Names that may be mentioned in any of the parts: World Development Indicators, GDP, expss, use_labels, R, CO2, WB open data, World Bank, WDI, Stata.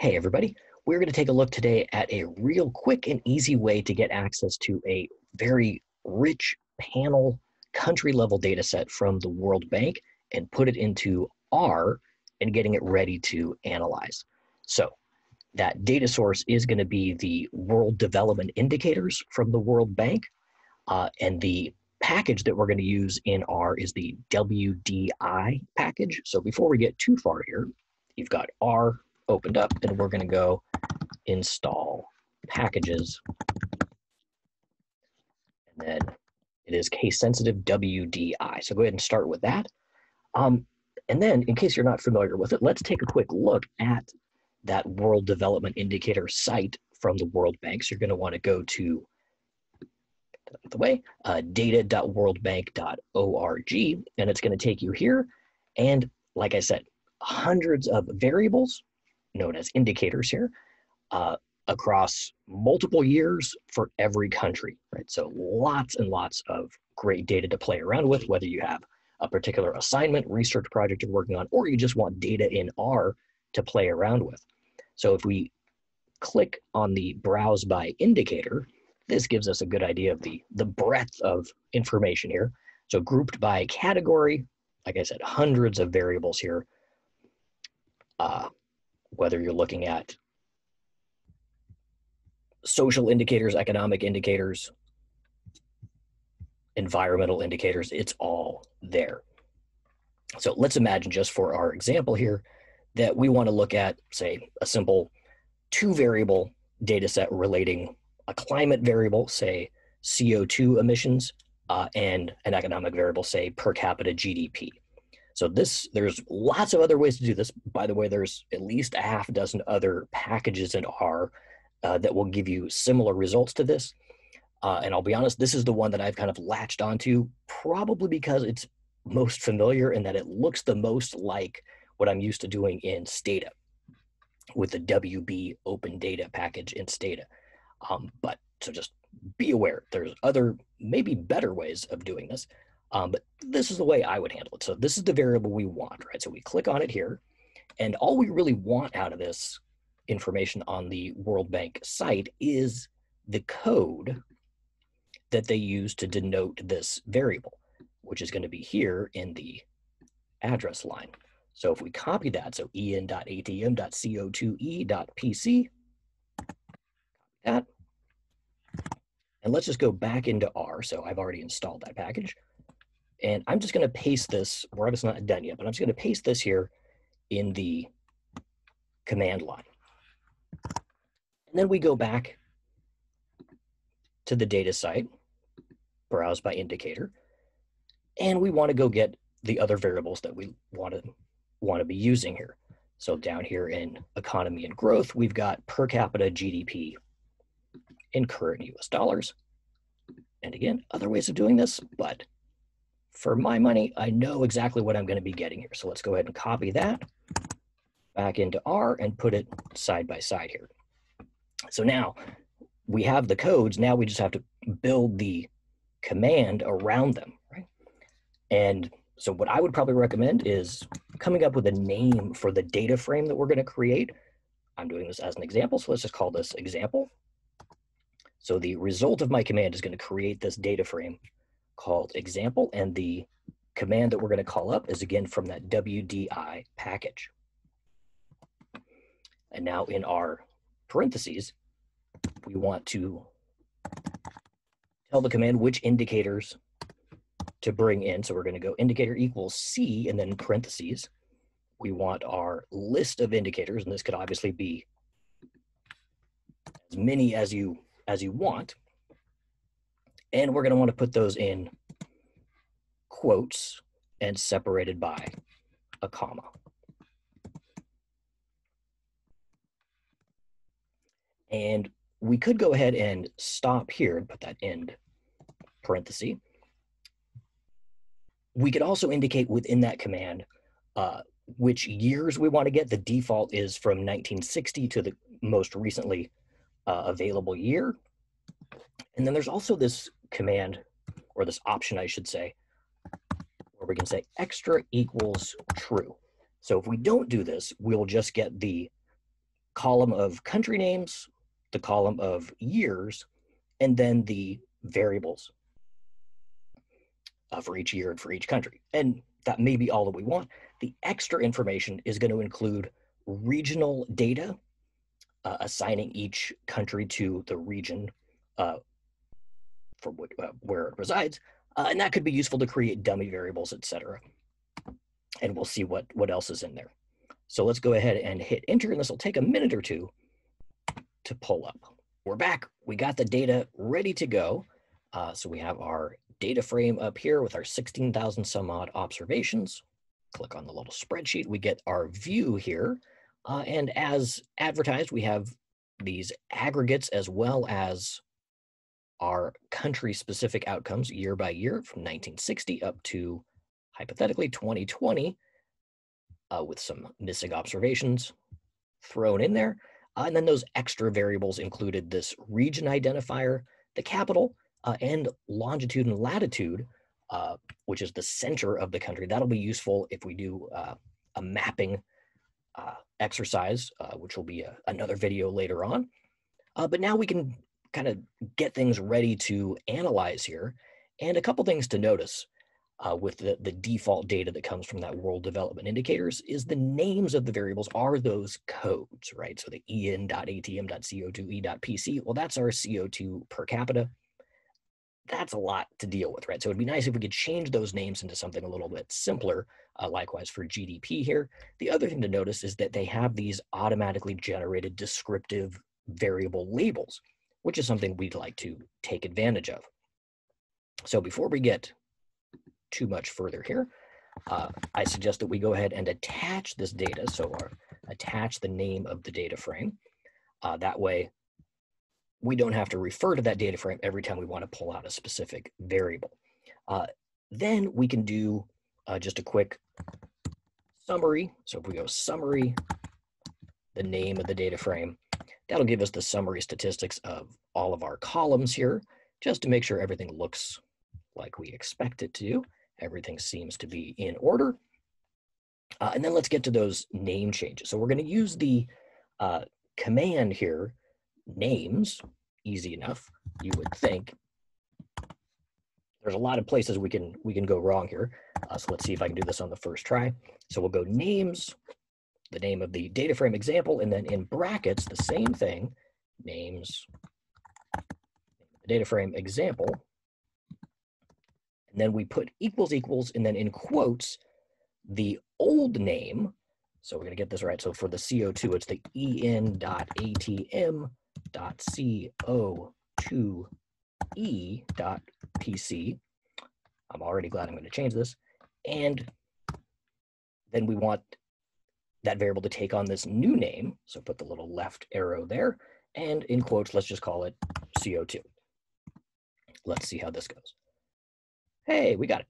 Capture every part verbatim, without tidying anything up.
Hey everybody, we're going to take a look today at a real quick and easy way to get access to a very rich panel country level data set from the World Bank and put it into R and getting it ready to analyze. So that data source is going to be the World Development Indicators from the World Bank, uh, and the package that we're going to use in R is the W D I package. So before we get too far here, you've got R opened up, and we're going to go install packages, and then it is case sensitive W D I. So go ahead and start with that. Um, and then in case you're not familiar with it, let's take a quick look at that World Development Indicator site from the World Bank. So you're going to want to go to the way uh, data dot world bank dot org, and it's going to take you here. And like I said, hundreds of variables known as indicators here, uh, across multiple years for every country, right? So lots and lots of great data to play around with, whether you have a particular assignment, research project you're working on, or you just want data in R to play around with. So if we click on the browse by indicator, this gives us a good idea of the, the breadth of information here. So grouped by category, like I said, hundreds of variables here. Uh, whether you're looking at social indicators, economic indicators, environmental indicators, it's all there. So let's imagine, just for our example here, that we want to look at, say, a simple two variable data set relating a climate variable, say C O two emissions, uh, and an economic variable, say per capita G D P. So this, there's lots of other ways to do this. By the way, there's at least a half dozen other packages in R uh, that will give you similar results to this. Uh, and I'll be honest, this is the one that I've kind of latched onto, probably because it's most familiar and that it looks the most like what I'm used to doing in Stata with the W B open data package in Stata. Um, but so just be aware, there's other maybe better ways of doing this. Um, but this is the way I would handle it. So this is the variable we want, right? So we click on it here, and all we really want out of this information on the World Bank site is the code that they use to denote this variable, which is going to be here in the address line. So if we copy that, so en dot a t m dot c o two e dot p c, that, and let's just go back into R. So I've already installed that package. And I'm just going to paste this, we're obviously not done yet, but I'm just going to paste this here in the command line. And then we go back to the data site, browse by indicator, and we want to go get the other variables that we want to, want to be using here. So down here in economy and growth, we've got per capita G D P in current U S dollars. And again, other ways of doing this, but for my money, I know exactly what I'm going to be getting here. So let's go ahead and copy that back into R and put it side by side here. So now we have the codes. Now we just have to build the command around them, right? And so what I would probably recommend is coming up with a name for the data frame that we're going to create. I'm doing this as an example, so let's just call this example. So the result of my command is going to create this data frame called example, and the command that we're going to call up is again from that W D I package. And now in our parentheses, we want to tell the command which indicators to bring in. So we're going to go indicator equals C, and then in parentheses, we want our list of indicators, and this could obviously be as many as you as you want. And we're going to want to put those in quotes and separated by a comma. And we could go ahead and stop here and put that end parenthesis. We could also indicate within that command uh, which years we want to get. The default is from nineteen sixty to the most recently uh, available year. And then there's also this command, or this option I should say, where we can say extra equals true. So if we don't do this, we'll just get the column of country names, the column of years, and then the variables uh, for each year and for each country. And that may be all that we want. The extra information is going to include regional data, uh, assigning each country to the region uh, from what, uh, where it resides. Uh, and that could be useful to create dummy variables, et cetera. And we'll see what, what else is in there. So let's go ahead and hit enter, and this will take a minute or two to pull up. We're back. We got the data ready to go. Uh, so we have our data frame up here with our sixteen thousand some odd observations. Click on the little spreadsheet. We get our view here. Uh, and as advertised, we have these aggregates as well as our country-specific outcomes year by year from nineteen sixty up to hypothetically twenty twenty uh, with some missing observations thrown in there. Uh, and then those extra variables included this region identifier, the capital, uh, and longitude and latitude, uh, which is the center of the country. That'll be useful if we do uh, a mapping uh, exercise, uh, which will be a, another video later on. Uh, but now we can kind of get things ready to analyze here. And a couple things to notice uh, with the, the default data that comes from that World Development Indicators is the names of the variables are those codes, right? So the E N dot A T M dot C O two E dot P C, well, that's our C O two per capita. That's a lot to deal with, right? So it'd be nice if we could change those names into something a little bit simpler, uh, likewise for G D P here. The other thing to notice is that they have these automatically generated descriptive variable labels, which is something we'd like to take advantage of. So before we get too much further here, uh, I suggest that we go ahead and attach this data. So our, attach the name of the data frame. Uh, that way, we don't have to refer to that data frame every time we want to pull out a specific variable. Uh, then we can do uh, just a quick summary. So if we go summary, the name of the data frame, that'll give us the summary statistics of all of our columns here, just to make sure everything looks like we expect it to. Everything seems to be in order. Uh, and then let's get to those name changes. So we're going to use the uh, command here, names, easy enough, you would think. There's a lot of places we can, we can go wrong here. Uh, so let's see if I can do this on the first try. So we'll go names, the name of the data frame example, and then in brackets, the same thing, names, data frame example, and then we put equals equals, and then in quotes, the old name. So we're gonna get this right. So for the C O two, it's the E N dot A T M dot C O two E dot P C. I'm already glad I'm gonna change this. And then we want that variable to take on this new name. So put the little left arrow there, and in quotes, let's just call it C O two. Let's see how this goes. Hey, we got it.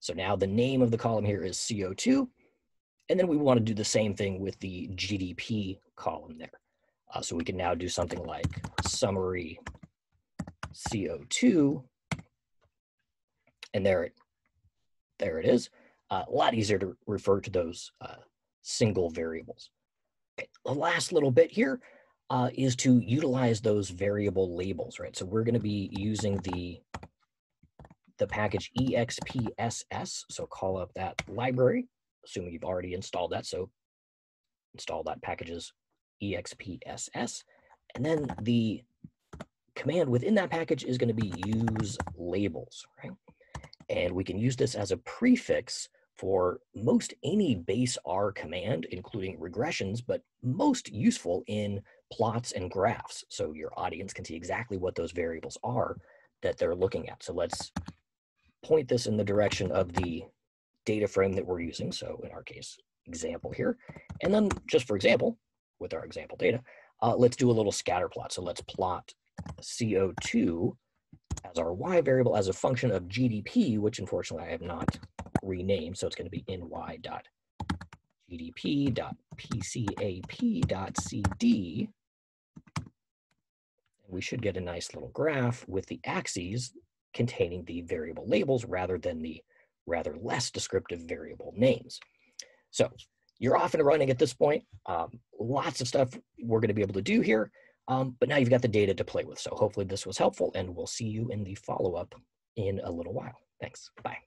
So now the name of the column here is C O two, and then we want to do the same thing with the G D P column there. Uh, so we can now do something like summary C O two, and there it, there it is. Uh, a lot easier to refer to those uh, single variables. Okay, the last little bit here uh, is to utilize those variable labels, right? So we're going to be using the, the package E X P S S, so call up that library, assuming you've already installed that. So install that package's E X P S S, and then the command within that package is going to be use labels, right? And we can use this as a prefix for most any base R command, including regressions, but most useful in plots and graphs. So your audience can see exactly what those variables are that they're looking at. So let's point this in the direction of the data frame that we're using. So in our case, example here. And then just for example, with our example data, uh, let's do a little scatter plot. So let's plot C O two as our Y variable as a function of G D P, which unfortunately I have not rename, so it's going to be N Y dot G D P dot P C A P dot C D. We should get a nice little graph with the axes containing the variable labels rather than the rather less descriptive variable names. So you're off and running at this point. Um, lots of stuff we're going to be able to do here. Um, but now you've got the data to play with. So hopefully this was helpful, and we'll see you in the follow-up in a little while. Thanks. Bye.